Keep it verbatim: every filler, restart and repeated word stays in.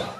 shop.